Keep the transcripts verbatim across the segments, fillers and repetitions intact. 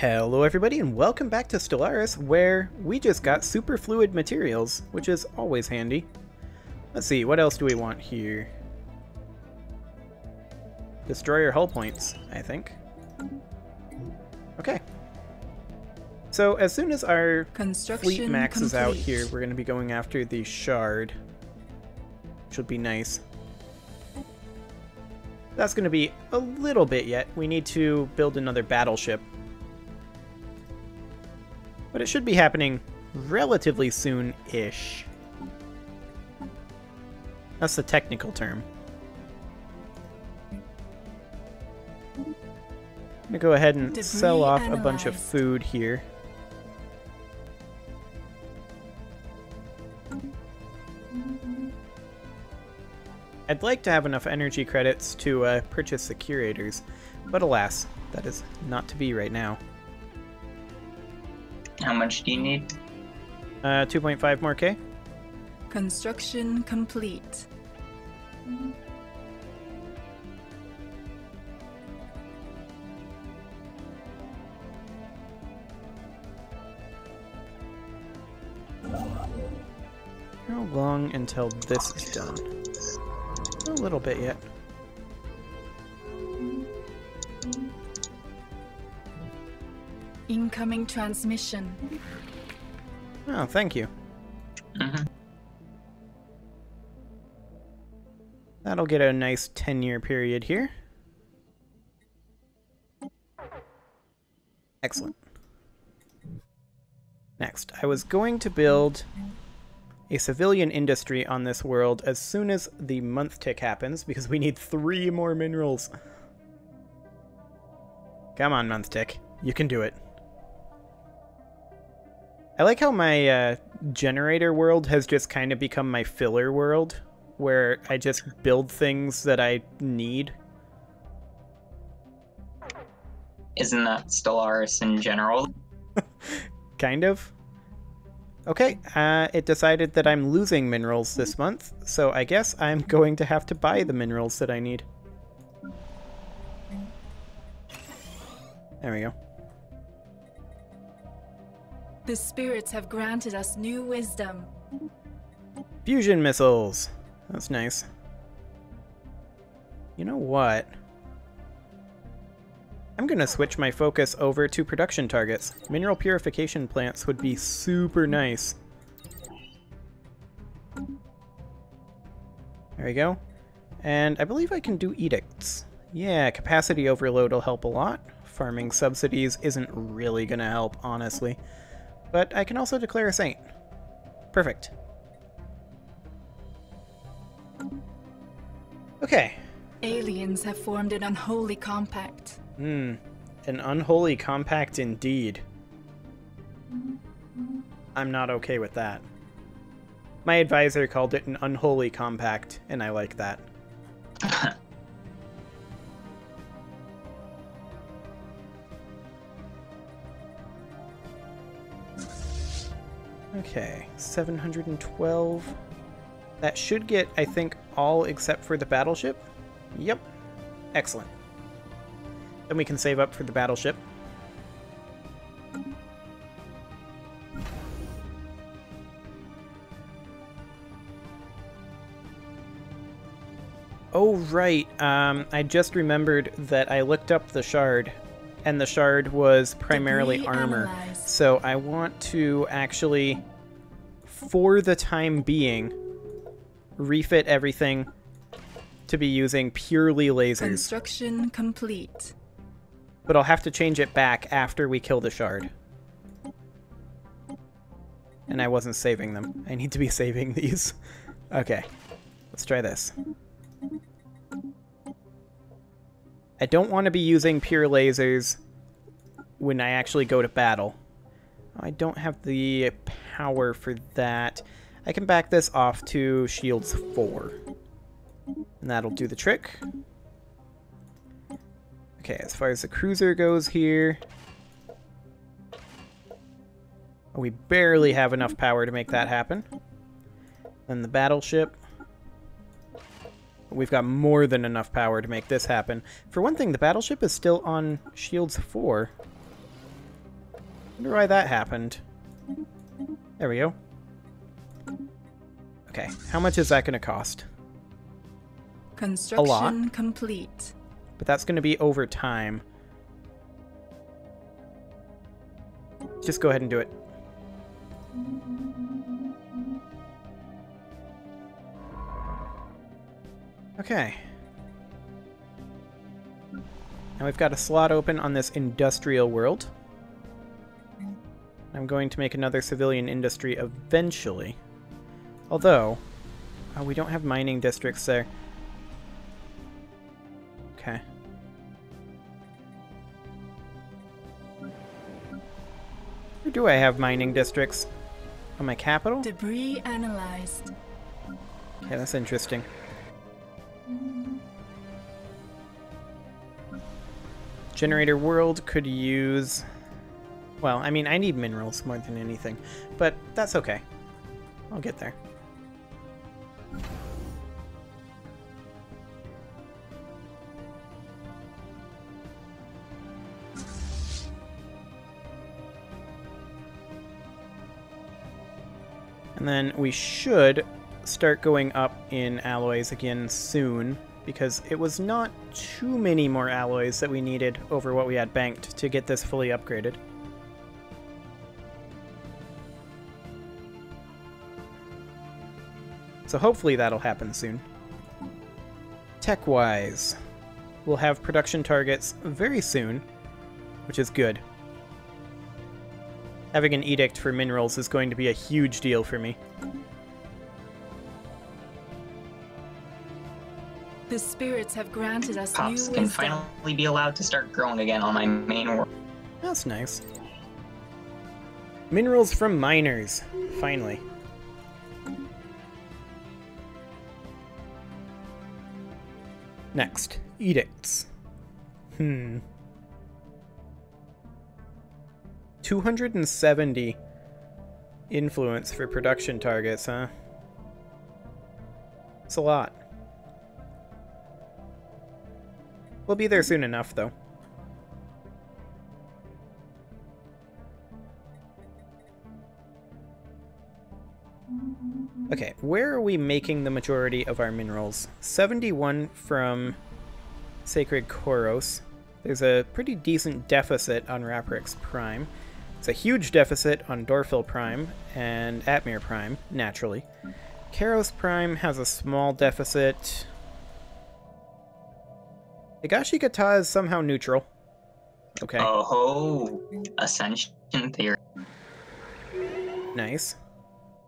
Hello everybody and welcome back to Stellaris, where we just got superfluid materials, which is always handy. Let's see, what else do we want here? Destroyer hull points, I think. Okay. So as soon as our fleet maxes out here, we're going to be going after the shard, which would be nice. That's going to be a little bit yet. We need to build another battleship. But it should be happening relatively soon-ish. That's the technical term. I'm gonna go ahead and Debris sell off analyzed. a bunch of food here. I'd like to have enough energy credits to uh, purchase the curators, but alas, that is not to be right now. How much do you need? Uh, two point five more K. Construction complete. How long until this is done? A little bit yet. Incoming transmission. Oh, thank you. Mm-hmm. That'll get a nice ten-year period here. Excellent. Next, I was going to build a civilian industry on this world as soon as the month tick happens, because we need three more minerals. Come on, month tick. You can do it. I like how my uh, generator world has just kind of become my filler world, where I just build things that I need. Isn't that Stellaris in general? Kind of. Okay, uh, it decided that I'm losing minerals this month, so I guess I'm going to have to buy the minerals that I need. There we go. The spirits have granted us new wisdom. Fusion missiles. That's nice. You know what? I'm gonna switch my focus over to production targets. Mineral purification plants would be super nice. There we go. And I believe I can do edicts. Yeah, capacity overload will help a lot. Farming subsidies isn't really gonna help, honestly. But I can also declare a saint. Perfect. Okay. Aliens have formed an unholy compact. Hmm. An unholy compact indeed. I'm not okay with that. My advisor called it an unholy compact, and I like that. Okay, seven hundred twelve. That should get, I think, all except for the battleship. Yep. Excellent. Then we can save up for the battleship. Oh, right. Um, I just remembered that I looked up the shard, and the shard was primarily armor. So I want to actually, for the time being, refit everything to be using purely lasers. Construction complete. But I'll have to change it back after we kill the shard. And I wasn't saving them. I need to be saving these. Okay, let's try this. I don't want to be using pure lasers when I actually go to battle. I don't have the power for that. I can back this off to shields four. And that'll do the trick. Okay, as far as the cruiser goes here, we barely have enough power to make that happen. Then the battleship. We've got more than enough power to make this happen. For one thing, the battleship is still on shields four. Wonder why that happened. There we go. Okay, how much is that going to cost? Construction a lot, complete. But that's going to be over time. Just go ahead and do it. Okay. Now we've got a slot open on this industrial world. I'm going to make another civilian industry eventually. Although, oh, we don't have mining districts there. Okay. Where do I have mining districts? On my capital? Debris analyzed. Okay, that's interesting. Generator world could use... Well, I mean, I need minerals more than anything, but that's okay. I'll get there. And then we should start going up in alloys again soon, because it was not too many more alloys that we needed over what we had banked to get this fully upgraded. So hopefully that'll happen soon. Tech-wise, we'll have production targets very soon, which is good. Having an edict for minerals is going to be a huge deal for me. The spirits have granted us new wisdom. Pops can finally be allowed to start growing again on my main world. That's nice. Minerals from miners, finally. Next, edicts. Hmm. two hundred seventy influence for production targets, huh? It's a lot. We'll be there soon enough, though. Okay, where are we making the majority of our minerals? seventy-one from Sacred Koros. There's a pretty decent deficit on Rapherix Prime. It's a huge deficit on Dorphil Prime and Atmir Prime, naturally. Koros Prime has a small deficit. Higashikata is somehow neutral. Okay. Oh, Ascension Theory. Nice.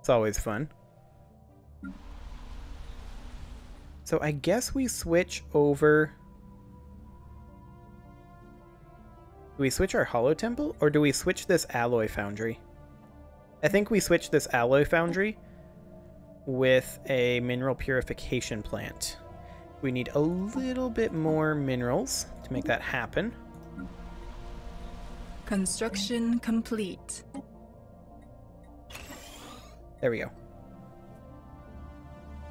It's always fun. So I guess we switch over... Do we switch our Hollow Temple, or do we switch this Alloy Foundry? I think we switch this Alloy Foundry with a Mineral Purification Plant. We need a little bit more minerals to make that happen. Construction complete. There we go.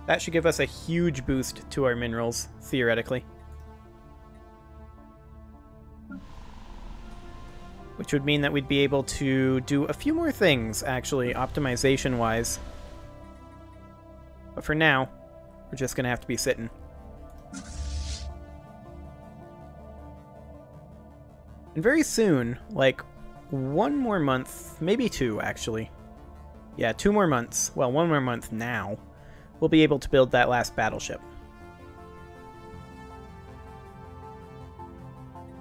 That should give us a huge boost to our minerals, theoretically. Which would mean that we'd be able to do a few more things, actually, optimization-wise. But for now, we're just gonna have to be sitting. And very soon, like, one more month, maybe two, actually. Yeah, two more months. Well, one more month now. We'll be able to build that last battleship.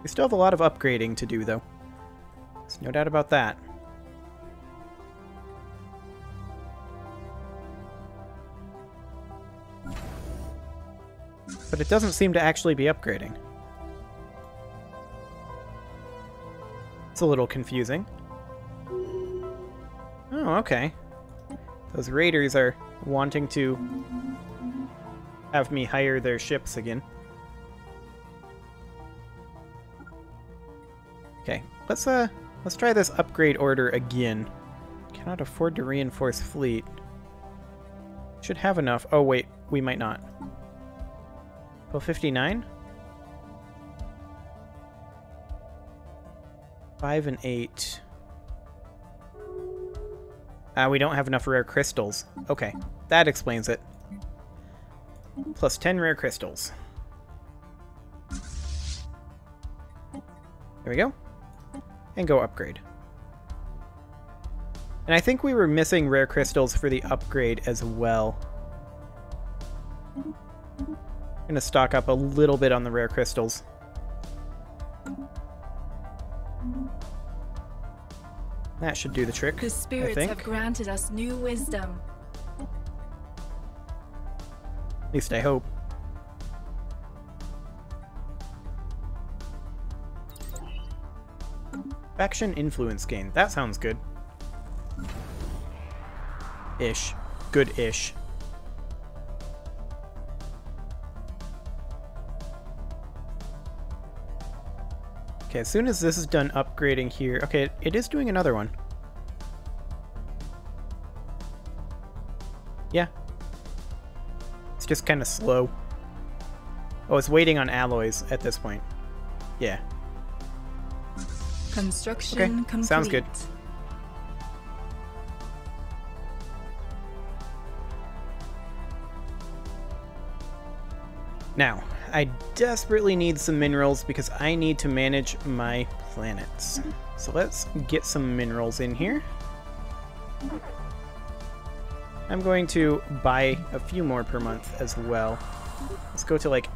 We still have a lot of upgrading to do, though. There's no doubt about that. But it doesn't seem to actually be upgrading. It's a little confusing. Oh, okay. Those raiders are wanting to have me hire their ships again. Okay, let's uh, let's try this upgrade order again. Cannot afford to reinforce fleet. Should have enough. Oh wait, we might not. twelve fifty-nine? five and eight. Uh, we don't have enough rare crystals. Okay, that explains it. Plus ten rare crystals. There we go. And go upgrade. And I think we were missing rare crystals for the upgrade as well. I'm going to stock up a little bit on the rare crystals. That should do the trick. The spirits I think. have granted us new wisdom. At least I hope. Faction influence gain. That sounds good. Ish. Good-ish. Okay, as soon as this is done upgrading here... Okay, it is doing another one. Yeah. It's just kind of slow. Oh, it's waiting on alloys at this point. Yeah. Construction okay, complete. Sounds good. Now... I desperately need some minerals because I need to manage my planets. So let's get some minerals in here. I'm going to buy a few more per month as well. Let's go to like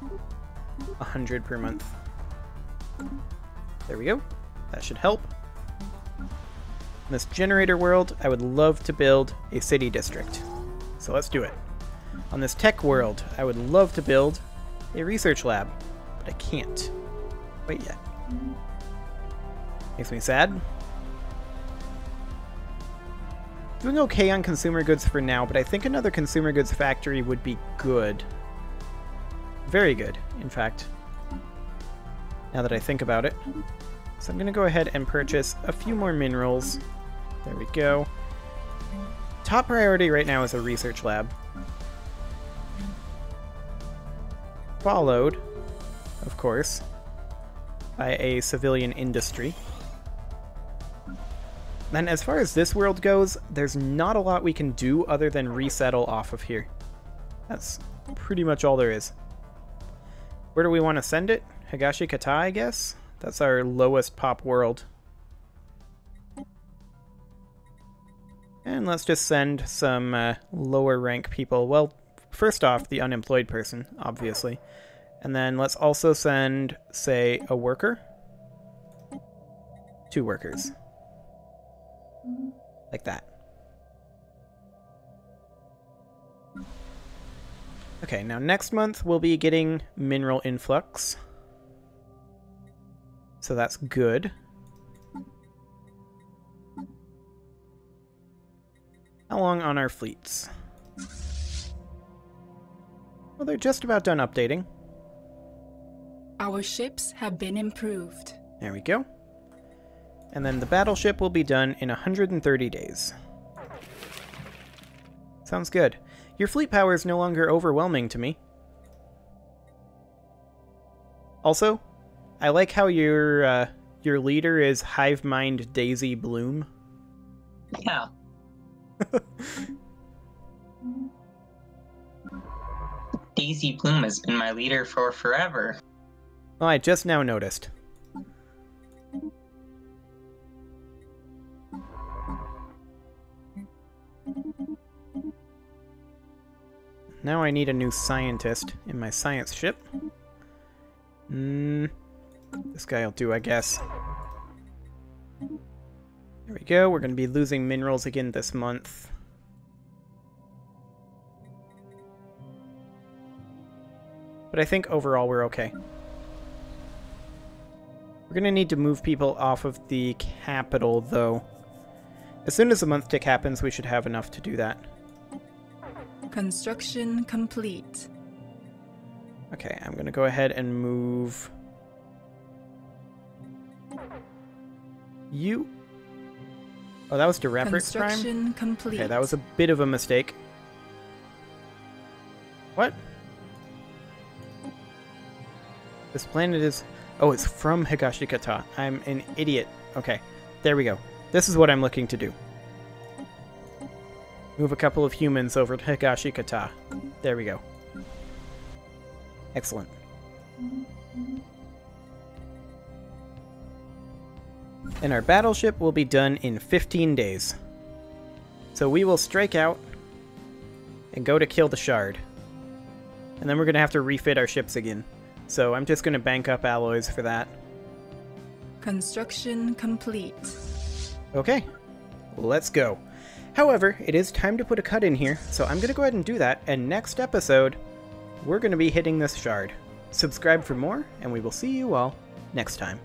one hundred per month. There we go. That should help. In this generator world, I would love to build a city district. So let's do it. On this tech world, I would love to build a research lab, but I can't quite yet. Makes me sad. Doing okay on consumer goods for now, but I think another consumer goods factory would be good. Very good, in fact, now that I think about it. So I'm going to go ahead and purchase a few more minerals. There we go. Top priority right now is a research lab. Followed, of course, by a civilian industry. And as far as this world goes, there's not a lot we can do other than resettle off of here. That's pretty much all there is. Where do we want to send it? Higashikata, I guess? That's our lowest pop world. And let's just send some uh, lower rank people. Well, first off, the unemployed person, obviously. And then let's also send, say, a worker. Two workers. Like that. Okay, now next month we'll be getting mineral influx. So that's good. How long on our fleets? Well, they're just about done updating. Our ships have been improved. There we go. And then the battleship will be done in one hundred thirty days. Sounds good. Your fleet power is no longer overwhelming to me. Also, I like how your uh, your leader is Hive Mind Daisy Bloom. Yeah. Daisy Bloom has been my leader for forever. Well, I just now noticed. Now I need a new scientist in my science ship. Mm, this guy will do, I guess. There we go. We're going to be losing minerals again this month. But I think overall we're okay. We're going to need to move people off of the capital, though. As soon as the month tick happens, we should have enough to do that. Construction complete. Okay, I'm going to go ahead and move... You... Oh, that was to Rapherix Prime? Construction complete. Okay, that was a bit of a mistake. What? This planet is... Oh, it's from Higashikata. I'm an idiot. Okay, there we go. This is what I'm looking to do. Move a couple of humans over to Higashikata. There we go. Excellent. And our battleship will be done in fifteen days. So we will strike out and go to kill the shard. And then we're going to have to refit our ships again. So I'm just going to bank up alloys for that. Construction complete. Okay, let's go. However, it is time to put a cut in here, so I'm going to go ahead and do that. And next episode, we're going to be hitting this shard. Subscribe for more, and we will see you all next time.